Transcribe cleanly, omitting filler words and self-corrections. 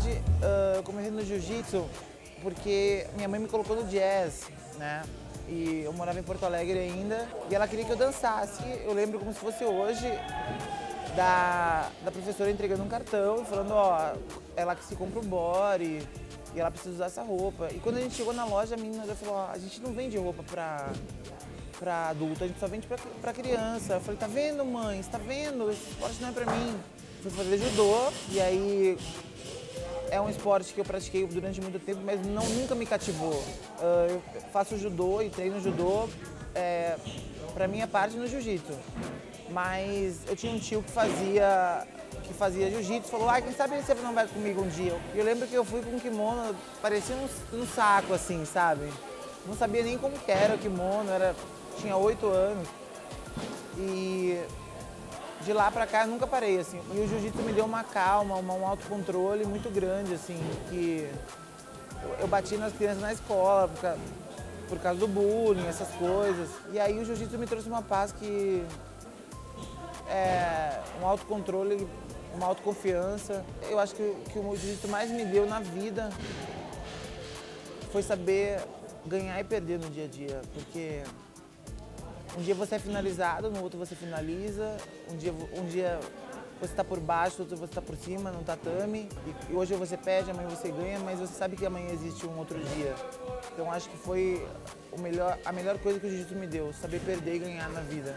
verdade, eu comecei no jiu-jitsu porque minha mãe me colocou no jazz, né? E eu morava em Porto Alegre ainda, e ela queria que eu dançasse. Eu lembro como se fosse hoje da professora entregando um cartão, falando, ó, ela que se compra o body, e ela precisa usar essa roupa. E quando a gente chegou na loja, a menina já falou, ó, a gente não vende roupa pra adulto, a gente só vende pra criança. Eu falei, tá vendo, mãe? Você tá vendo? Esse esporte não é pra mim. Fui fazer judô, e aí é um esporte que eu pratiquei durante muito tempo, mas nunca me cativou. Eu faço judô e treino judô pra minha parte no jiu-jitsu. Mas eu tinha um tio que fazia jiu-jitsu, falou, ai, quem sabe você não vai comigo um dia? E eu lembro que eu fui com um kimono, parecia um saco, assim, sabe? Não sabia nem como que era o kimono, tinha 8 anos. E de lá pra cá eu nunca parei, assim. E o jiu-jitsu me deu uma calma, um autocontrole muito grande, assim, que eu bati nas crianças na escola por causa do bullying, essas coisas. E aí o jiu-jitsu me trouxe uma paz que é um autocontrole, uma autoconfiança. Eu acho que o jiu-jitsu mais me deu na vida foi saber ganhar e perder no dia a dia, porque um dia você é finalizado, no outro você finaliza, um dia você está por baixo, outro você está por cima, num tatame, e hoje você perde, amanhã você ganha, mas você sabe que amanhã existe um outro dia. Então acho que foi a melhor coisa que o jiu-jitsu me deu, saber perder e ganhar na vida.